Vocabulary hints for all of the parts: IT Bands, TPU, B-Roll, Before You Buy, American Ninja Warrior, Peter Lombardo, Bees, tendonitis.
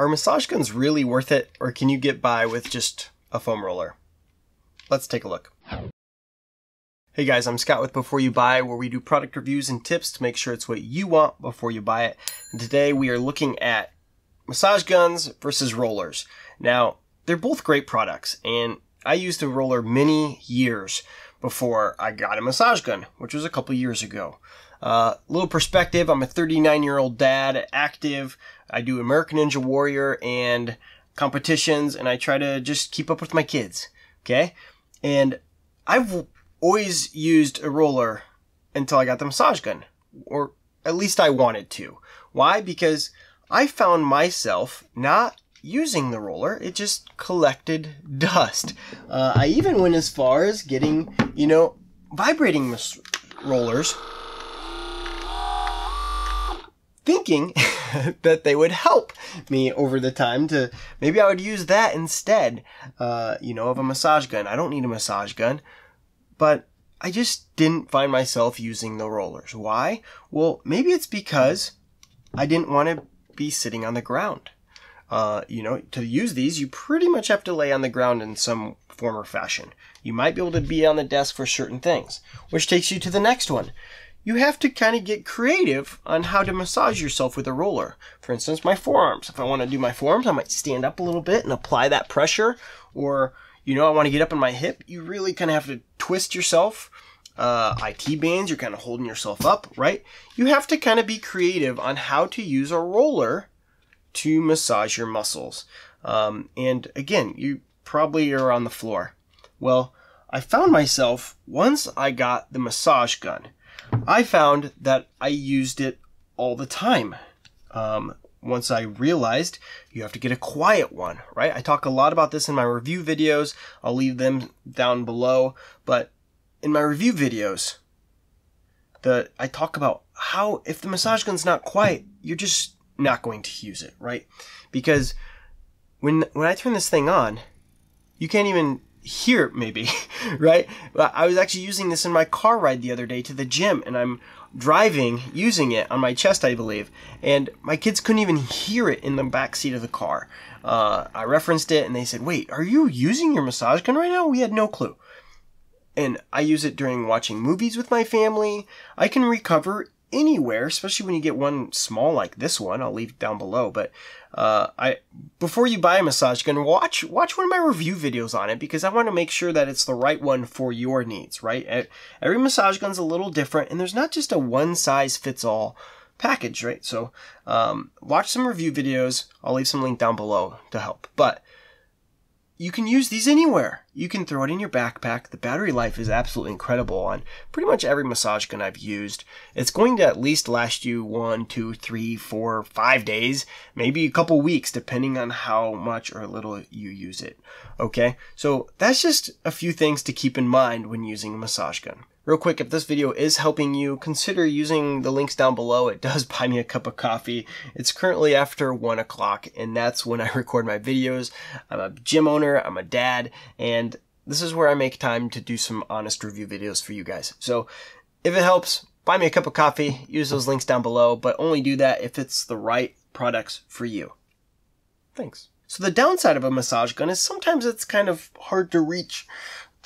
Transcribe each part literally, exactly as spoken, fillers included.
Are massage guns really worth it, or can you get by with just a foam roller? Let's take a look. Hey guys, I'm Scott with Before You Buy, where we do product reviews and tips to make sure it's what you want before you buy it. And today we are looking at massage guns versus rollers. Now, they're both great products, and I used a roller many years before I got a massage gun, which was a couple years ago. A uh, little perspective, I'm a thirty-nine-year-old dad, active. I do American Ninja Warrior and competitions, and I try to just keep up with my kids, okay? And I've always used a roller until I got the massage gun, or at least I wanted to. Why? Because I found myself not using the roller, it just collected dust. Uh, I even went as far as getting, you know, vibrating mas- rollers, thinking that they would help me over the time to, maybe I would use that instead, uh, you know, of a massage gun. I don't need a massage gun, but I just didn't find myself using the rollers. Why? Well, maybe it's because I didn't want to be sitting on the ground. Uh, you know, to use these, you pretty much have to lay on the ground in some form or fashion. You might be able to be on the desk for certain things, which takes you to the next one. You have to kind of get creative on how to massage yourself with a roller. For instance, my forearms. If I want to do my forearms, I might stand up a little bit and apply that pressure. Or, you know, I want to get up in my hip. You really kind of have to twist yourself. Uh, I T bands, you're kind of holding yourself up, right? You have to kind of be creative on how to use a roller to massage your muscles. Um, and again, you probably are on the floor. Well, I found myself, once I got the massage gun, I found that I used it all the time. Um, once I realized you have to get a quiet one, right? I talk a lot about this in my review videos. I'll leave them down below. But in my review videos, the, I talk about how if the massage gun's not quiet, you're just not going to use it, right? Because when when I turn this thing on, you can't even hear it maybe, right? I was actually using this in my car ride the other day to the gym, and I'm driving using it on my chest, I believe, and my kids couldn't even hear it in the back seat of the car. Uh, I referenced it, and they said, "Wait, are you using your massage gun right now?" We had no clue. And I use it during watching movies with my family. I can recover anywhere, especially when you get one small like this one. I'll leave it down below, but uh, I before you buy a massage gun, watch watch one of my review videos on it, because I want to make sure that it's the right one for your needs, right? Every massage gun's a little different, and there's not just a one-size-fits-all package, right? So um, watch some review videos. I'll leave some link down below to help, but you can use these anywhere. You can throw it in your backpack. The battery life is absolutely incredible on pretty much every massage gun I've used. It's going to at least last you one, two, three, four, five days, maybe a couple weeks, depending on how much or little you use it, okay? So that's just a few things to keep in mind when using a massage gun. Real quick, if this video is helping you, consider using the links down below. It does buy me a cup of coffee. It's currently after one o'clock, and that's when I record my videos. I'm a gym owner, I'm a dad, and this is where I make time to do some honest review videos for you guys. So if it helps, buy me a cup of coffee, use those links down below, but only do that if it's the right products for you. Thanks. So the downside of a massage gun is sometimes it's kind of hard to reach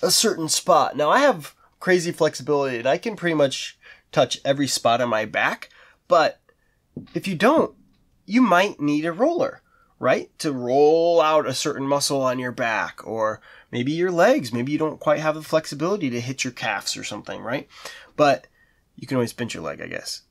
a certain spot. Now I have crazy flexibility, and I can pretty much touch every spot on my back, but if you don't, you might need a roller, right? To roll out a certain muscle on your back, or maybe your legs, maybe you don't quite have the flexibility to hit your calves or something, right? But you can always bend your leg, I guess.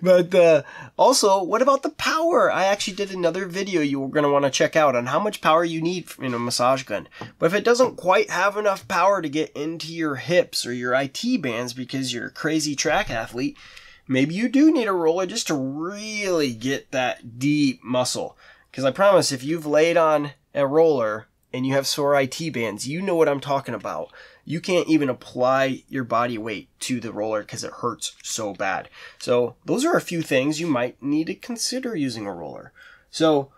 But uh, also, what about the power? I actually did another video you're going to want to check out on how much power you need in a massage gun. But if it doesn't quite have enough power to get into your hips or your I T bands because you're a crazy track athlete, maybe you do need a roller just to really get that deep muscle. Because I promise, if you've laid on a roller and you have sore I T bands, you know what I'm talking about. You can't even apply your body weight to the roller because it hurts so bad. So those are a few things you might need to consider using a roller. So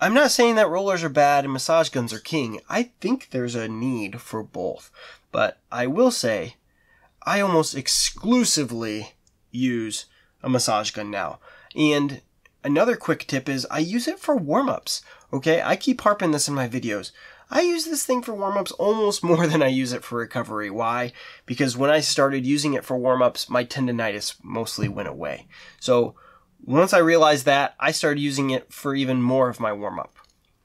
I'm not saying that rollers are bad and massage guns are king. I think there's a need for both. But I will say I almost exclusively use a massage gun now. And Another quick tip is I use it for warm-ups, okay? I keep harping this in my videos. I use this thing for warm-ups almost more than I use it for recovery. Why? Because when I started using it for warm-ups, my tendinitis mostly went away. So once I realized that, I started using it for even more of my warm-up.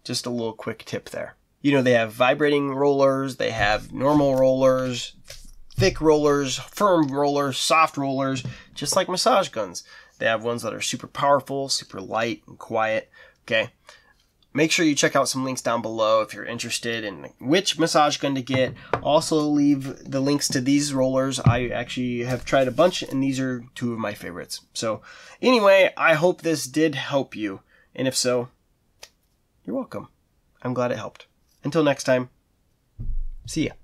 Just a little quick tip there. You know, they have vibrating rollers, they have normal rollers, thick rollers, firm rollers, soft rollers, just like massage guns. They have ones that are super powerful, super light and quiet, okay? Make sure you check out some links down below if you're interested in which massage gun to get. Also leave the links to these rollers. I actually have tried a bunch and these are two of my favorites. So anyway, I hope this did help you. And if so, you're welcome. I'm glad it helped. Until next time, see ya.